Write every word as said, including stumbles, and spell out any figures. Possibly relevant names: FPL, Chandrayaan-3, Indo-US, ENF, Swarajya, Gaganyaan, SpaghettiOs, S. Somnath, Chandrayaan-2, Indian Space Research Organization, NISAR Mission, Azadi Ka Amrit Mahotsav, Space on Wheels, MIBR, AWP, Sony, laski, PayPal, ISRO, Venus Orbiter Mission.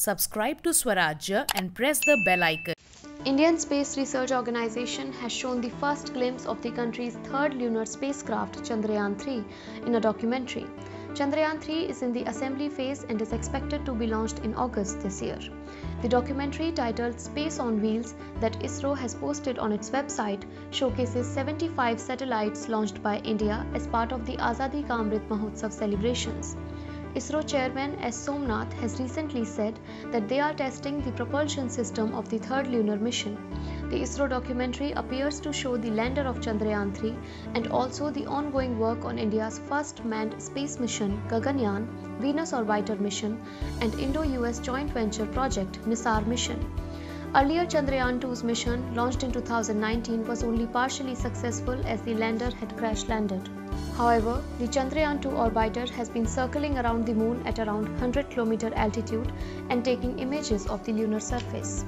Subscribe to Swarajya and press the bell icon. Indian Space Research Organization has shown the first glimpse of the country's third lunar spacecraft, Chandrayaan three, in a documentary. Chandrayaan three is in the assembly phase and is expected to be launched in August this year. The documentary, titled Space on Wheels, that ISRO has posted on its website, showcases seventy-five satellites launched by India as part of the Azadi Ka Amrit Mahotsav celebrations. ISRO chairman S Somnath has recently said that they are testing the propulsion system of the third lunar mission. The ISRO documentary appears to show the lander of Chandrayaan three and also the ongoing work on India's first manned space mission, Gaganyaan, Venus Orbiter Mission, and Indo-U S joint venture project, NISAR Mission. Earlier, Chandrayaan two's mission, launched in two thousand nineteen, was only partially successful as the lander had crash-landed. However, the Chandrayaan two orbiter has been circling around the moon at around one hundred kilometer altitude and taking images of the lunar surface.